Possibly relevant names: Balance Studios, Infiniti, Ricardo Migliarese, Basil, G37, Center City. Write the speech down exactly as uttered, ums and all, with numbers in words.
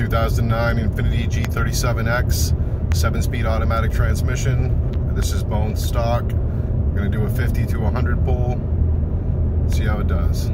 two thousand nine Infiniti G thirty-seven X, seven speed automatic transmission. This is bone stock. I'm going to do a fifty to one hundred pull, see how it does.